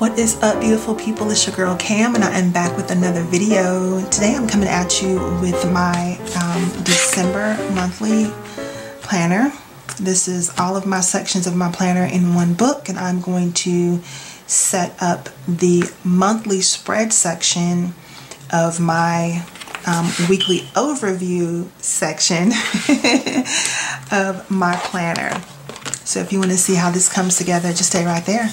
What is up, beautiful people? It's your girl Cam, and I am back with another video. Today I'm coming at you with my December monthly planner. This is all of my sections of my planner in one book, and I'm going to set up the monthly spread section of my weekly overview section of my planner. So if you want to see how this comes together, just stay right there.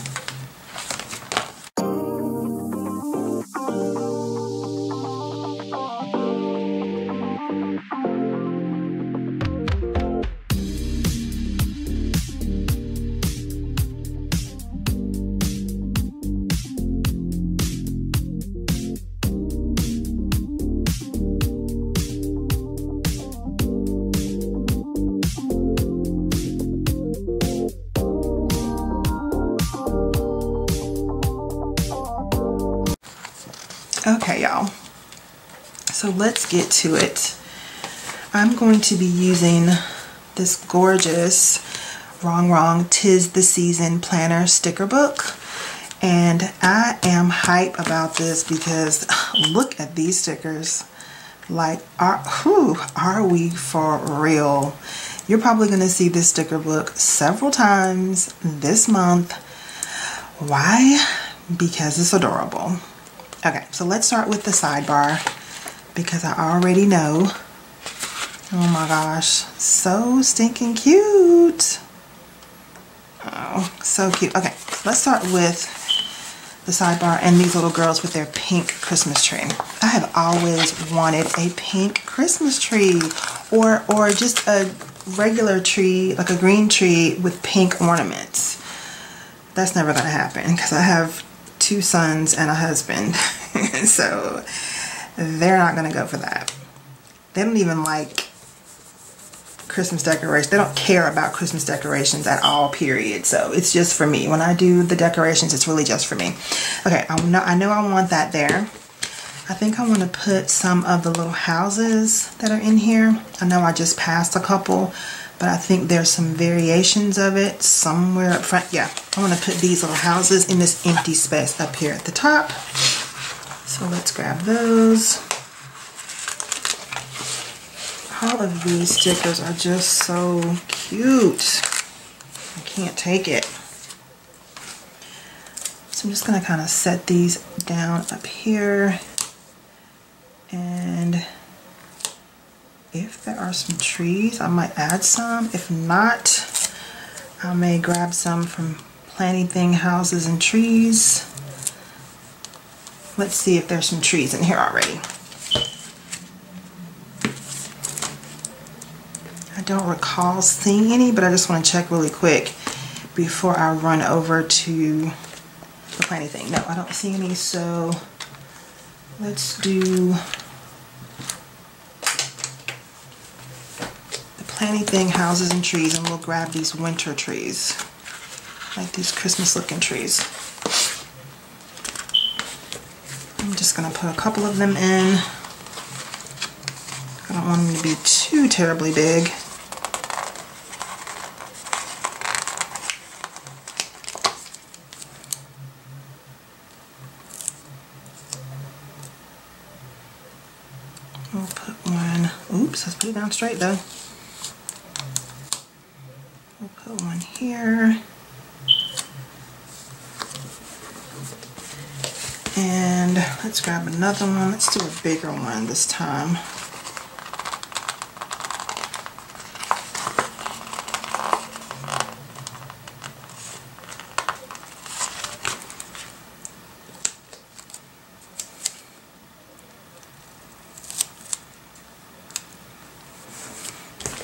Okay, y'all, so let's get to it. I'm going to be using this gorgeous Rongrong 'Tis the Season planner sticker book, and I am hype about this because look at these stickers. Like, are we for real? You're probably going to see this sticker book several times this month. Why? Because it's adorable. Okay, so let's start with the sidebar because I already know. Oh my gosh, so stinking cute. Oh, so cute. Okay, let's start with the sidebar and these little girls with their pink Christmas tree. I have always wanted a pink Christmas tree or just a regular tree, like a green tree with pink ornaments. That's never gonna happen because I have two sons and a husband. So they're not gonna go for that. They don't even like Christmas decorations. They don't care about Christmas decorations at all, period. So it's just for me. When I do the decorations, it's really just for me. Okay, I know I want that there. I think I want to put some of the little houses that are in here. I know I just passed a couple, but I think there's some variations of it somewhere up front. Yeah, I want to put these little houses in this empty space up here at the top. So let's grab those. All of these stickers are just so cute. I can't take it. So I'm just going to kind of set these down up here. And if there are some trees, I might add some. If not, I may grab some from Planty Thing Houses and Trees. Let's see if there's some trees in here already. I don't recall seeing any, but I just want to check really quick before I run over to the Planty Thing. No, I don't see any, so let's do Planty Thing Houses and Trees, and we'll grab these winter trees, like these Christmas looking trees. I'm just going to put a couple of them in. I don't want them to be too terribly big. We'll put one, oops, let's put it down straight though. We'll put one here, and let's grab another one. Let's do a bigger one this time.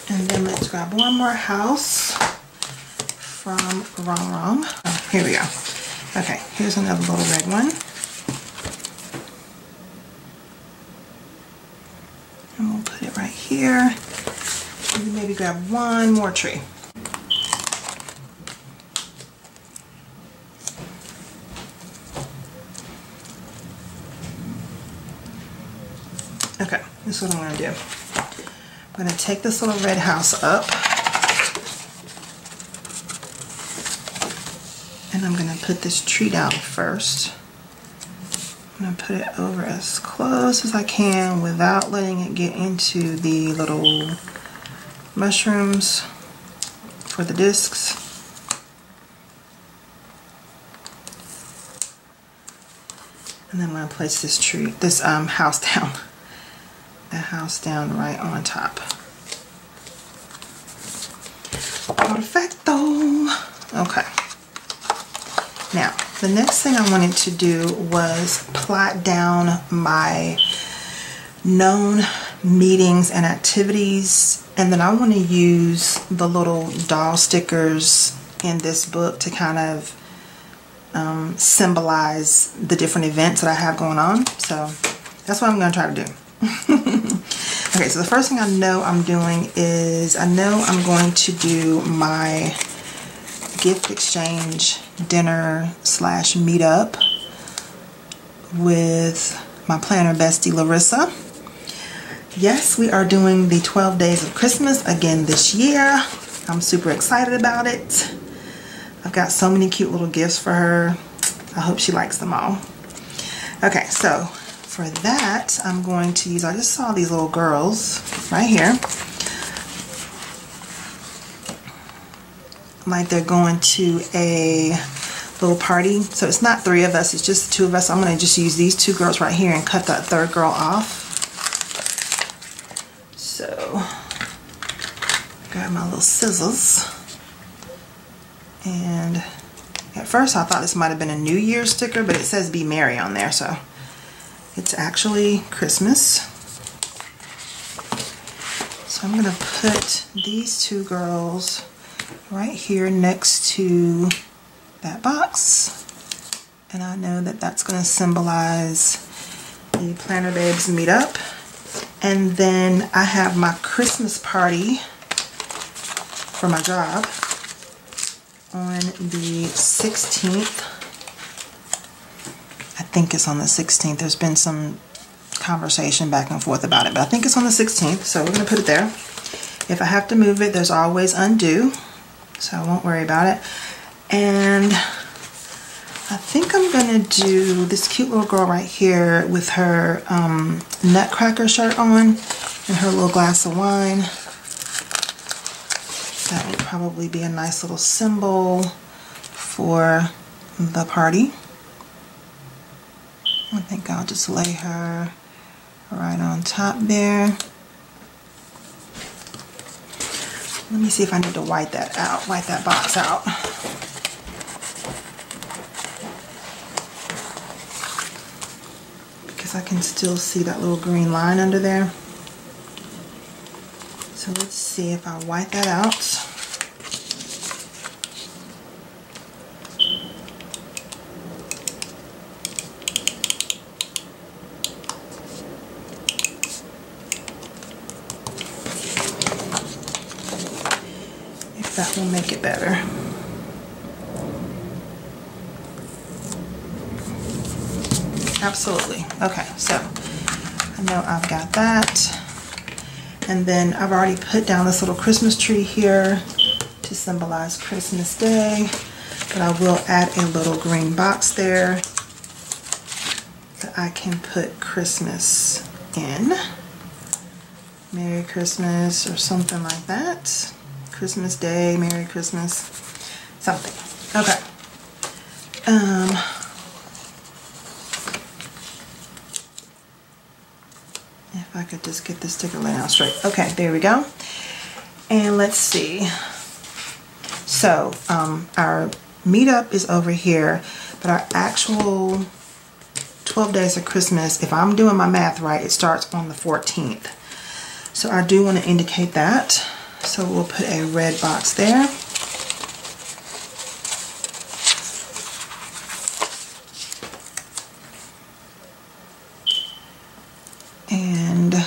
And then let's grab one more house from Rongrong. Oh, here we go. Okay, here's another little red one. And we'll put it right here. And maybe grab one more tree. Okay, this is what I'm going to do. I'm going to take this little red house up, and And I'm going to put this tree out first. I'm going to put it over as close as I can without letting it get into the little mushrooms for the discs. And then I'm going to place this tree, this house down. The house down right on top. Perfecto. Okay. Now, the next thing I wanted to do was plot down my known meetings and activities, and then I want to use the little doll stickers in this book to kind of symbolize the different events that I have going on. So that's what I'm going to try to do. Okay, so the first thing I know I'm doing is I know I'm going to do my gift exchange dinner / meetup with my planner bestie Larissa. Yes, we are doing the 12 days of Christmas again this year. I'm super excited about it. I've got so many cute little gifts for her. I hope she likes them all. Okay, so for that I'm going to use, I just saw these little girls right here. Like they're going to a little party. So it's not three of us, it's just the two of us. I'm going to just use these two girls right here and cut that third girl off. So grab my little scissors. And at first I thought this might have been a New Year's sticker, but it says Be Merry on there. So it's actually Christmas. So I'm going to put these two girls right here next to that box, and I know that that's going to symbolize the Planner Babes meetup. And then I have my Christmas party for my job on the 16th. I think it's on the 16th. There's been some conversation back and forth about it, but I think it's on the 16th, so we're going to put it there. If I have to move it, there's always undo, so I won't worry about it. And I think I'm gonna do this cute little girl right here with her nutcracker shirt on and her little glass of wine. That would probably be a nice little symbol for the party. I think I'll just lay her right on top there. Let me see if I need to white that box out. Because I can still see that little green line under there. So let's see if I white that out. That will make it better. Absolutely. Okay, so I know I've got that. And then I've already put down this little Christmas tree here to symbolize Christmas Day. But I will add a little green box there that I can put Christmas in. Merry Christmas or something like that. Christmas Day, Merry Christmas, something. Okay. If I could just get this sticker laid out straight. Okay, there we go. And let's see. So our meetup is over here, but our actual 12 days of Christmas, if I'm doing my math right, it starts on the 14th. So I do want to indicate that. So we'll put a red box there. And I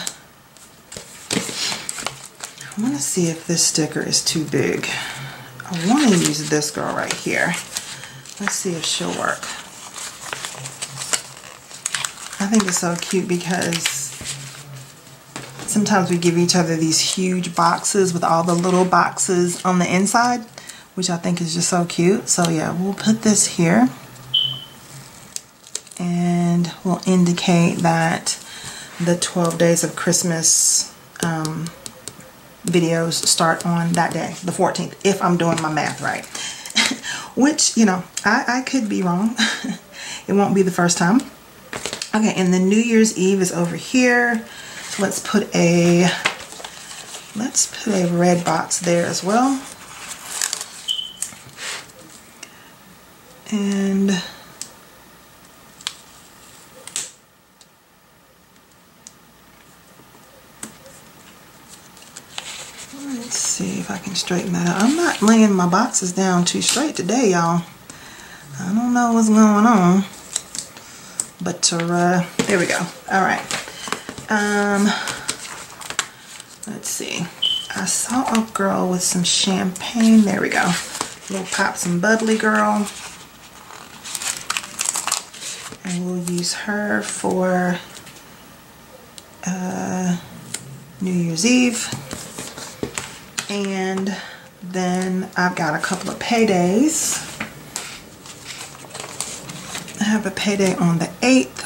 want to see if this sticker is too big. I want to use this girl right here. Let's see if she'll work. I think it's so cute because sometimes we give each other these huge boxes with all the little boxes on the inside. which I think is just so cute. So yeah, we'll put this here and we'll indicate that the 12 days of Christmas videos start on that day, the 14th, if I'm doing my math right. Which, you know, I could be wrong. It won't be the first time. Okay, and then New Year's Eve is over here. So let's put a red box there as well. And let's see if I can straighten that out. I'm not laying my boxes down too straight today, y'all. I don't know what's going on. But there we go. Alright. Let's see. I saw a girl with some champagne. There we go. Little Pops and Bubbly girl. And we'll use her for New Year's Eve. And then I've got a couple of paydays. I have a payday on the 8th.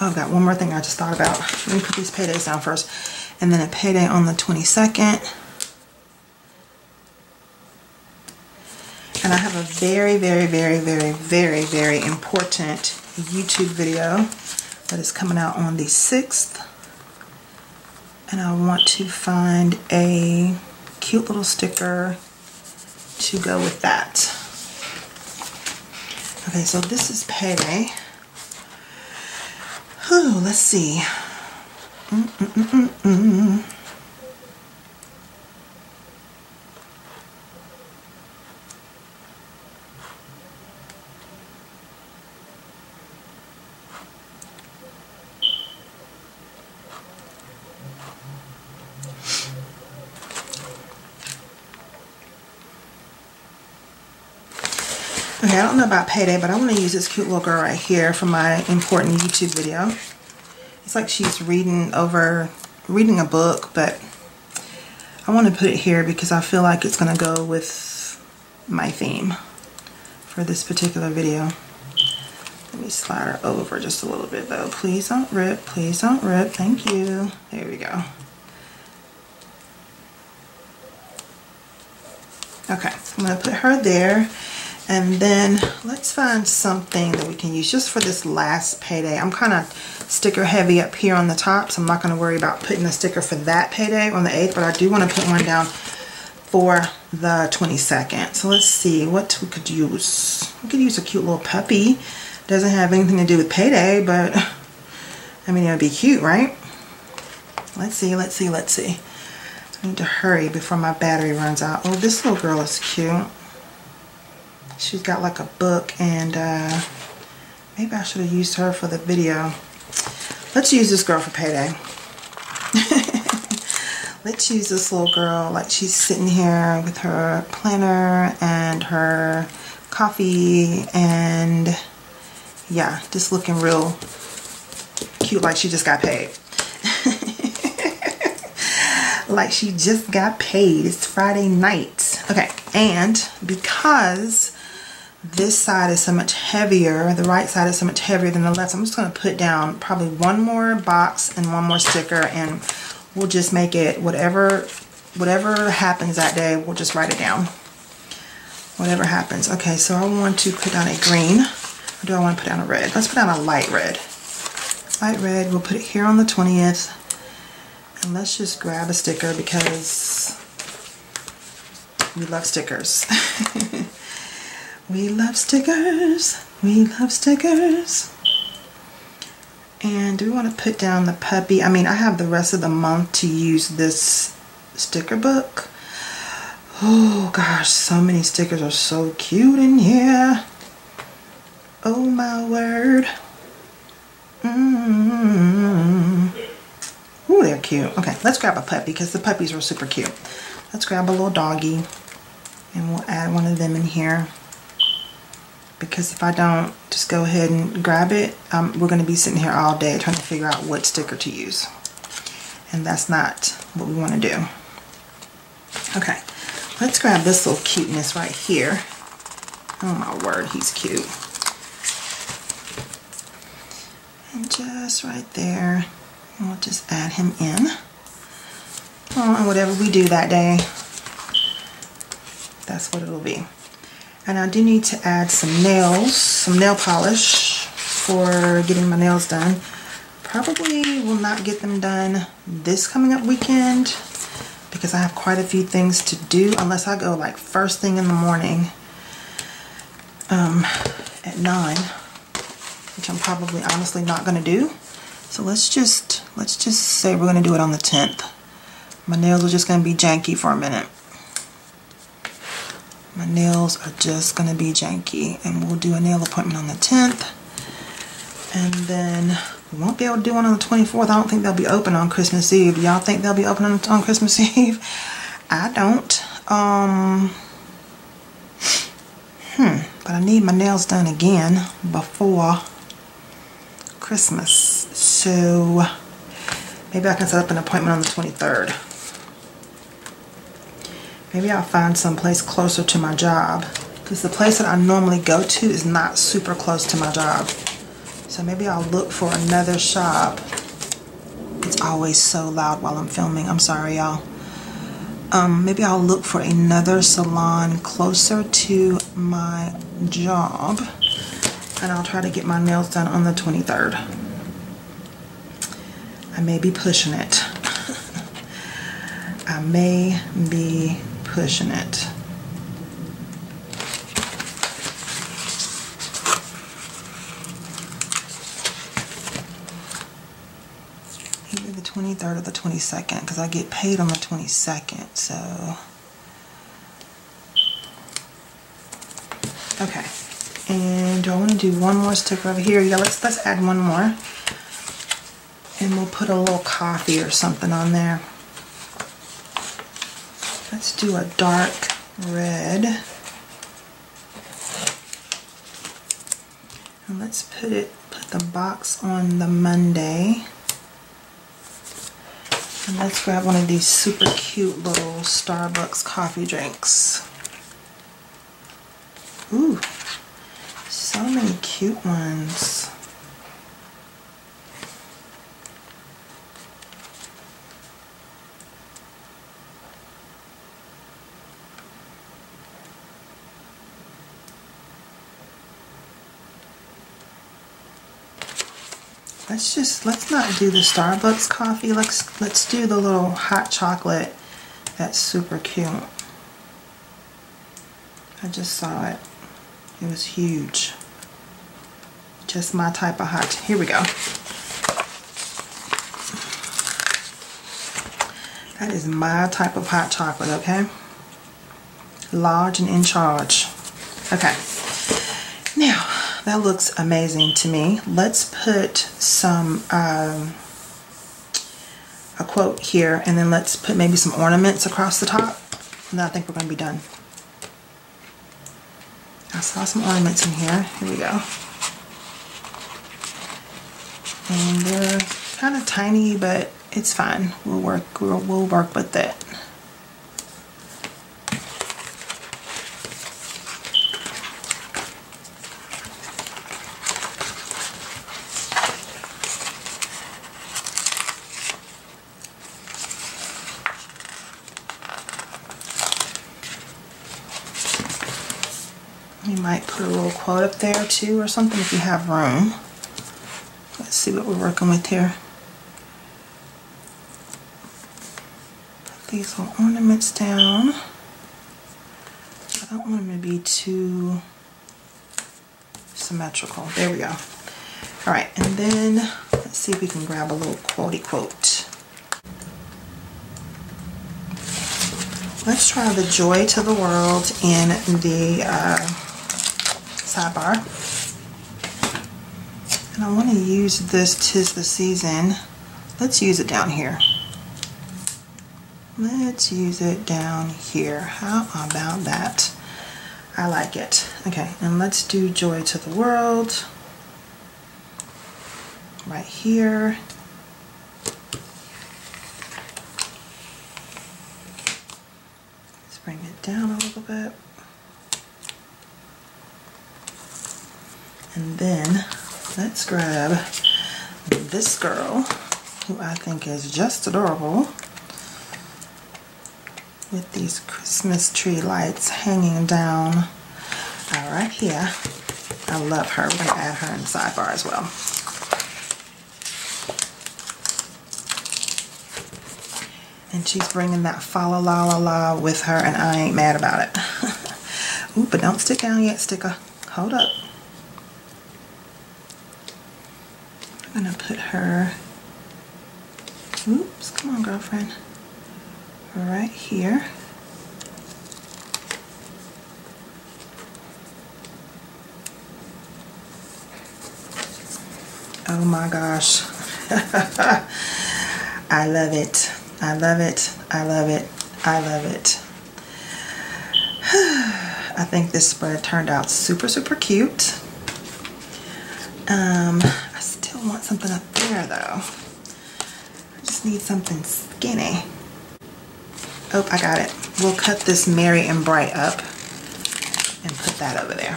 Oh, I've got one more thing I just thought about. Let me put these paydays down first. And then a payday on the 22nd. And I have a very important YouTube video that is coming out on the 6th. And I want to find a cute little sticker to go with that. Okay, so this is payday. Ooh, let's see. Okay, I don't know about payday, but I want to use this cute little girl right here for my important YouTube video. It's like she's reading a book, but I want to put it here because I feel like it's going to go with my theme for this particular video. Let me slide her over just a little bit though. Please don't rip. Please don't rip. Thank you. There we go. Okay, so I'm going to put her there. And then let's find something that we can use just for this last payday. I'm kind of sticker heavy up here on the top, so I'm not going to worry about putting a sticker for that payday on the 8th, but I do want to put one down for the 22nd. So let's see what we could use. We could use a cute little puppy. Doesn't have anything to do with payday, but I mean, it would be cute, right? Let's see. I need to hurry before my battery runs out. Oh, this little girl is cute. She's got like a book, and maybe I should have used her for the video. Let's use this girl for payday. Let's use this little girl. Like, she's sitting here with her planner and her coffee, and yeah, just looking real cute like she just got paid. Like she just got paid. It's Friday night. Okay, and because this side is so much heavier, the right side is so much heavier than the left, I'm just going to put down probably one more box and one more sticker, and we'll just make it whatever happens that day, we'll just write it down, whatever happens. Okay, so I want to put down a green, or do I want to put down a red? Let's put down a light red. We'll put it here on the 20th. And let's just grab a sticker because we love stickers. We love stickers. And do we want to put down the puppy? I mean, I have the rest of the month to use this sticker book. Oh gosh, so many stickers are so cute in here. Oh my word. Ooh, they're cute. Okay, let's grab a puppy because the puppies were super cute. Let's grab a little doggy, and we'll add one of them in here. because if I don't just go ahead and grab it, we're going to be sitting here all day trying to figure out what sticker to use. And that's not what we want to do. Okay, let's grab this little cuteness right here. Oh my word, he's cute. And just right there, we'll just add him in. Oh, and whatever we do that day, that's what it'll be. And I do need to add some nails, some nail polish for getting my nails done. Probably will not get them done this coming up weekend because I have quite a few things to do unless I go like first thing in the morning at 9, which I'm probably honestly not going to do. So let's just say we're going to do it on the 10th. My nails are just going to be janky for a minute. My nails are just going to be janky, and we'll do a nail appointment on the 10th, and then we won't be able to do one on the 24th. I don't think they'll be open on Christmas Eve. Y'all think they'll be open on Christmas Eve? I don't. But I need my nails done again before Christmas, so maybe I can set up an appointment on the 23rd. Maybe I'll find someplace closer to my job, because the place that I normally go to is not super close to my job. So maybe I'll look for another shop. It's always so loud while I'm filming. I'm sorry, y'all. Maybe I'll look for another salon closer to my job, and I'll try to get my nails done on the 23rd. I may be pushing it. I may be pushing it. Either the 23rd or the 22nd, because I get paid on the 22nd, so. Okay, and do I want to do one more sticker over here? Yeah, let's add one more. And we'll put a little coffee or something on there. Let's do a dark red. And let's put the box on the Monday. And let's grab one of these super cute little Starbucks coffee drinks. Ooh, so many cute ones. Let's not do the Starbucks coffee. Let's do the little hot chocolate. That's super cute. I just saw it. It was huge. Just my type of hot. Here we go. That is my type of hot chocolate, okay? Large and in charge. Okay. Now, that looks amazing to me. Let's put some, a quote here, and then let's put maybe some ornaments across the top, and then I think we're going to be done. I saw some ornaments in here. Here we go. And they're kind of tiny, but it's fine. We'll work with it. Might put a little quote up there too or something if you have room. Let's see what we're working with here. Put these little ornaments down. I don't want them to be too symmetrical. There we go. Alright, and then let's see if we can grab a little quotey quote. Let's try the joy to the world in the sidebar, and I want to use this "Tis the Season." Let's use it down here. Let's use it down here. How about that? I I like it. Okay, and let's do Joy to the World right here. Let's bring it down a little bit. And then let's grab this girl, who I think is just adorable, with these Christmas tree lights hanging down right here. I love her. We're going to add her in the sidebar as well. And she's bringing that fa la la la la with her, and I ain't mad about it. Ooh, but don't stick down yet, sticker. Hold up. I'm going to put her, oops, come on girlfriend, right here. Oh my gosh. I love it. I love it. I love it. I love it. I think this spread turned out super, super cute. I still want something up there though. I just need something skinny. Oh, I got it. We'll cut this Merry and Bright up and put that over there.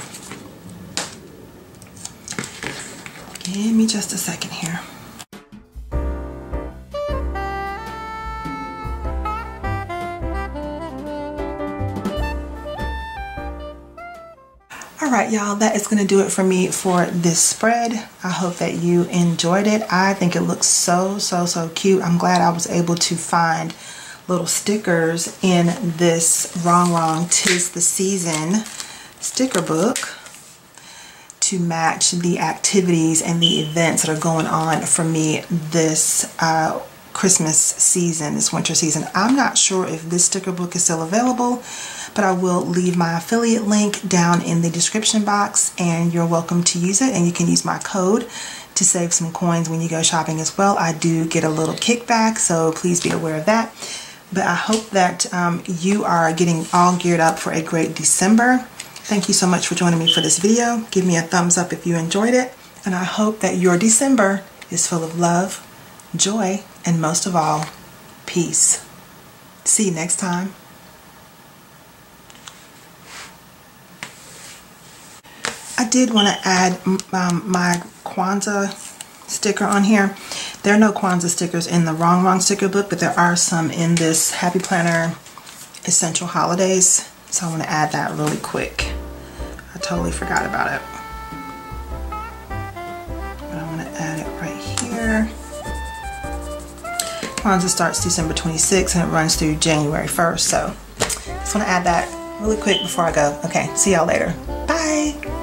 Give me just a second here. Alright y'all, that is going to do it for me for this spread. I hope that you enjoyed it. I think it looks so, so, so cute. I'm glad I was able to find little stickers in this Rongrong 'Tis the Season sticker book to match the activities and the events that are going on for me this Christmas season, this winter season. I'm not sure if this sticker book is still available, but I will leave my affiliate link down in the description box and you're welcome to use it, and you can use my code to save some coins when you go shopping as well. I do get a little kickback, so please be aware of that. But I hope that you are getting all geared up for a great December. Thank you so much for joining me for this video. Give me a thumbs up if you enjoyed it. And I hope that your December is full of love, joy, and most of all, peace. See you next time. I did want to add my Kwanzaa sticker on here. There are no Kwanzaa stickers in the Rongrong sticker book, but there are some in this Happy Planner Essential Holidays. So I want to add that really quick. I totally forgot about it. But I'm going to add it right here. Kwanzaa starts December 26th and it runs through January 1st. So I just want to add that really quick before I go. Okay, see y'all later. Bye.